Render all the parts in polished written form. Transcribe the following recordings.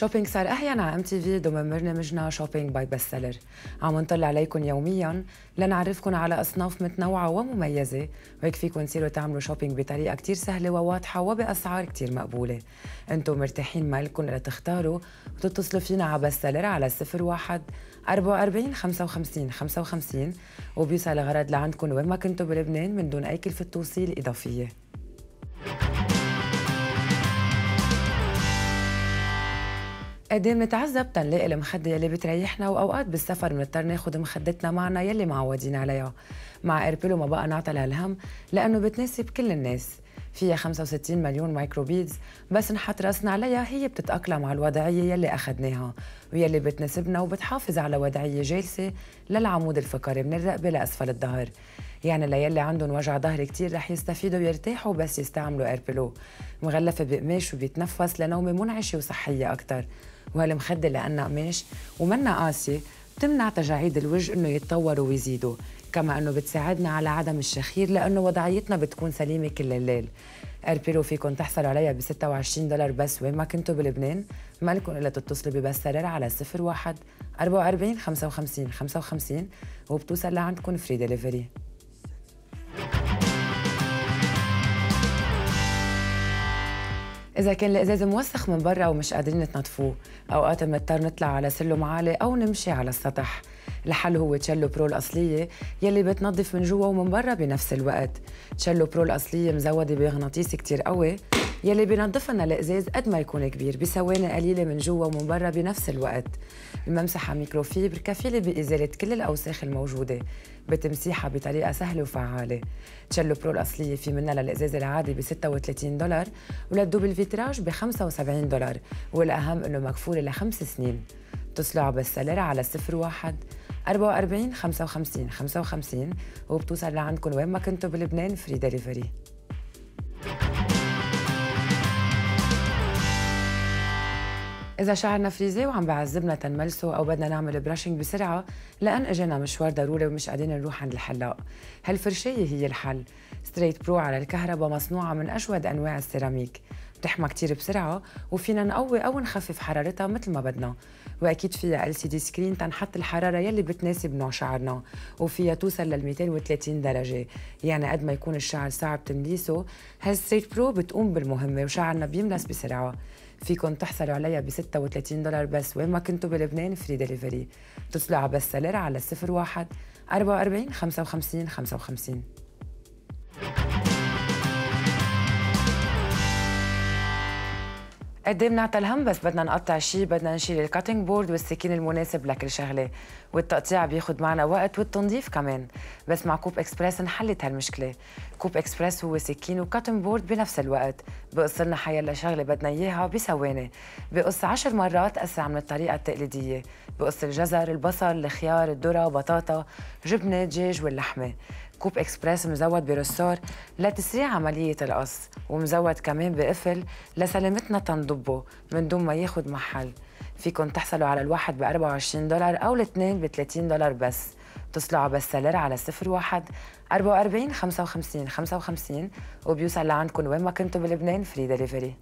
شوبينج صار أحيانا على MTV ضمن برنامجنا شوبينج باي بست سيلر. عم نطلع عليكم يوميا لنعرفكم على أصناف متنوعة ومميزة، وهيك فيكم تصيروا تعملوا شوبينج بطريقة كتير سهلة وواضحة وبأسعار كتير مقبولة. انتم مرتاحين مالكم لتختاروا وتتصلوا فينا على بست سيلر على 01 44 55 55، وبيوصل الغرض لعندكم وين ما كنتوا بلبنان من دون أي كلفة توصيل إضافية. قد ايه بنتعذب تنلاقي المخده يلي بتريحنا، واوقات بالسفر بنضطر ناخد مخدتنا معنا يلي معودين عليها. مع ايربلو ما بقى نعطى لهالهم لانه بتناسب كل الناس، فيها 65 مليون مايكرو بيدز، بس نحط راسنا عليها هي بتتاقلم على الوضعيه يلي اخذناها ويلي بتناسبنا، وبتحافظ على وضعيه جالسه للعمود الفقري من الرقبه لاسفل الظهر. يعني ليلي عندهم وجع ظهر كتير رح يستفيدوا ويرتاحوا بس يستعملوا ايربلو، مغلفه بقماش وبيتنفس لنومه منعشه وصحيه اكثر. وهالمخده لانها قماش ومنها قاسيه بتمنع تجاعيد الوجه انه يتطوروا ويزيدوا، كما انه بتساعدنا على عدم الشخير لانه وضعيتنا بتكون سليمه كل الليل. ايربلو فيكم تحصلوا عليها ب $26 بس وين ما كنتوا بلبنان، مالكم الا تتصلوا ببست سيلر على 01 44 55 55، وبتوصل لعندكم فري ديليفري. إذا كان الإزاز موسخ من برا ومش قادرين نتنظفوه، أوقات بنضطر نطلع على سلم عالي أو نمشي على السطح. الحل هو تشالو برو الأصلية يلي بتنظف من جوا ومن برا بنفس الوقت. تشالو برو الأصلية مزودة بمغناطيس كتير قوي يلي بينظف لنا الإزاز قد ما يكون كبير بثواني قليلة من جوا ومن برا بنفس الوقت. الممسحة ميكروفيبر كفيلة بإزالة كل الأوساخ الموجودة بتمسيحها بطريقة سهلة وفعالة. تشالو برو الأصلية في منها للإزاز العادي ب $36 وللدوبل فيتراج ب $75، والأهم إنه مكفولة ل5 سنين. اتصلوا على بست سيلر على 01 44 55 55، وبتوصل لعندكم وين ما كنتوا بلبنان فري ديليفري. إذا شعرنا فريزي وعم بعذبنا تنملسه أو بدنا نعمل براشنج بسرعة لأن إجانا مشوار ضروري ومش قادرين نروح عند الحلاق، هالفرشاية هي الحل. ستريت برو على الكهرباء مصنوعة من أجود أنواع السيراميك، بتحمى كتير بسرعة وفينا نقوي أو نخفف حرارتها مثل ما بدنا، وأكيد فيها LCD سكرين تنحط الحرارة يلي بتناسب نوع شعرنا، وفيها توصل لل 230 درجة. يعني قد ما يكون الشعر صعب تمليسه، هالستريت برو بتقوم بالمهمة وشعرنا بيملس بسرعة. فيكم تحصلوا عليها ب $36 بس وين ما كنتوا بلبنان فري ديليفري. اتصلوا على بست سيلر على 01 44 55 55. قد ايه بنعطى الهم بس بدنا نقطع شيء، بدنا نشيل الكاتنج بورد والسكين المناسب لكل شغله، والتقطيع بياخد معنا وقت والتنظيف كمان، بس مع كوب اكسبرس انحلت هالمشكله. كوب اكسبرس هو سكين وكاتنج بورد بنفس الوقت، بقص لنا حيلا شغله بدنا اياها بثواني، بقص 10 مرات اسرع من الطريقه التقليديه، بقص الجزر، البصل، الخيار، الذره، بطاطا، جبنه، دجاج واللحمه. كوب اكسبرس مزود برسار لتسريع عمليه القص، ومزود كمان بقفل لسلامتنا تنضبه من دون ما ياخد محل. فيكم تحصلوا على الواحد ب $24 او الاثنين ب $30 بس. اتصلوا على بست سيلر على 01 44 55 55، وبيوصل لعندكم وين ما كنتوا بلبنان فري ديليفري.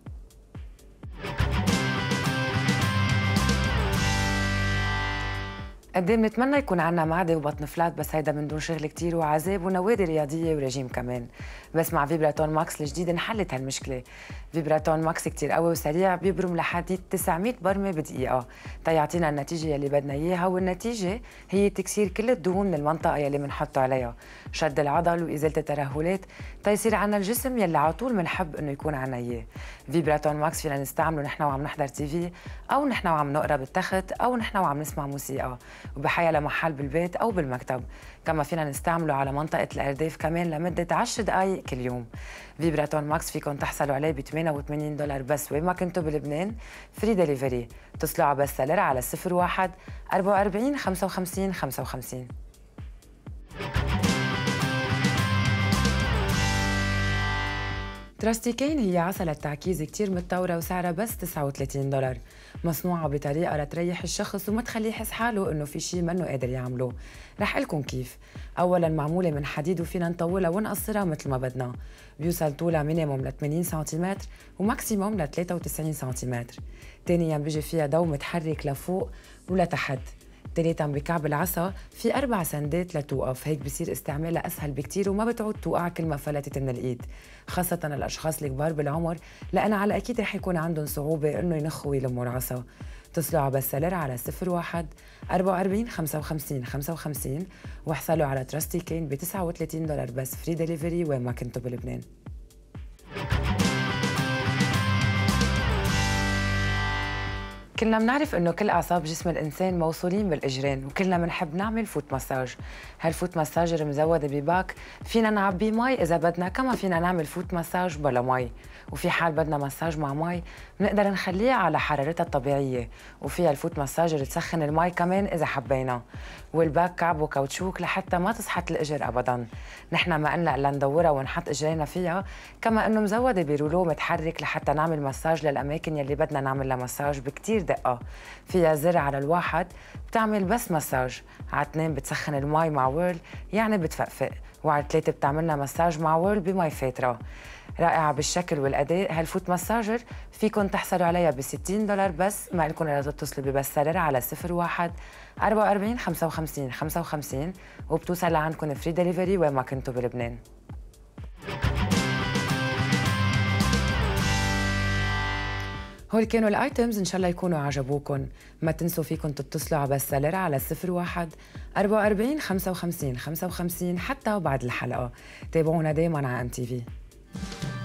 قد ايه بنتمنى يكون عنا معده وبطن فلات، بس هيدا من دون شغل كتير وعذاب ونوادي رياضيه ورجيم كمان. بس مع فيبراتون ماكس الجديد انحلت هالمشكله. فيبراتون ماكس كتير قوي وسريع، بيبرم لحد 900 برمه بدقيقه تيعطينا النتيجه يلي بدنا اياها، والنتيجه هي تكسير كل الدهون من المنطقه يلي بنحطه عليها، شد العضل وازاله الترهلات تيصير عنا الجسم يلي على طول بنحب انه يكون عنا اياه. فيبراتون ماكس فينا نستعمله نحن وعم نحضر تي في، او نحن وعم نقرا بالتخت، او نحن وعم نسمع موسيقى، وبحيلا محل بالبيت أو بالمكتب. كما فينا نستعمله على منطقة الأرداف كمان لمدة 10 دقايق كل يوم. فيبراتون ماكس فيكم تحصلوا عليه ب $88 بس وين ما كنتوا بلبنان فري ديليفري. اتصلوا على بست سيلر على 01 44 55 55 55. تراستي كين هي عسلة تعكيز كتير متطورة وسعرها بس $39، مصنوعة بطريقة لتريح الشخص وما تخليه يحس حاله انه في شي منه قادر يعمله. رح قلكن كيف. اولا معمولة من حديد وفينا نطولها ونقصرها مثل ما بدنا، بيوصل طولها مينيموم ل 80 سم وماكسيموم ل 93 سم. ثانيا بيجي فيها ضو متحرك لفوق ولتحت. ثالثا بكعب العصا في 4 سندات لتوقف، هيك بصير استعمالها اسهل بكتير وما بتعود توقع كل ما فلتت من الايد، خاصة الاشخاص الكبار بالعمر لأن على اكيد رح يكون عندهم صعوبة انه ينخوا ويلموا العصا. اتصلوا على بست سيلر على 01 44 55 55 واحصلوا على تراستي كين ب $39 بس، فري دليفري وين ما كنتوا بلبنان. كلنا بنعرف انه كل اعصاب جسم الانسان موصولين بالاجرين وكلنا بنحب نعمل فوت مساج. هالفوت مساجر مزوده بباك فينا نعبي مي اذا بدنا، كما فينا نعمل فوت مساج بلا مي، وفي حال بدنا مساج مع مي بنقدر نخليه على حرارتها الطبيعيه، وفيها الفوت مساجر تسخن المي كمان اذا حبينا. والباك كعبه كاوتشوك لحتى ما تسحط الاجر ابدا، نحن ما قلنا الا ندورها ونحط اجرينا فيها، كما انه مزوده برولو متحرك لحتى نعمل مساج للاماكن يلي بدنا نعمل لها مساج بكتير دقة. فيها زر على الواحد بتعمل بس مساج، على 2 بتسخن المي مع ويرل يعني بتفقفق، وعلى 3 بتعملنا مساج مع ويرل بمي فاترة. رائعة بالشكل والأداء هالفوت مساجر، فيكن تحصلوا عليها ب $60 بس، ما لكم إلا تتصلوا ببست سيلر على 01 44 55 55 وبتوصل لعندكم فري دليفري وين ما كنتوا بلبنان. هول كانوا الايتمز، ان شاء الله يكونوا عجبوكم. ما تنسوا فيكم تتصلوا على بست سيلر على 01 44 55 55 حتى بعد الحلقة. تابعونا دايما على MTV.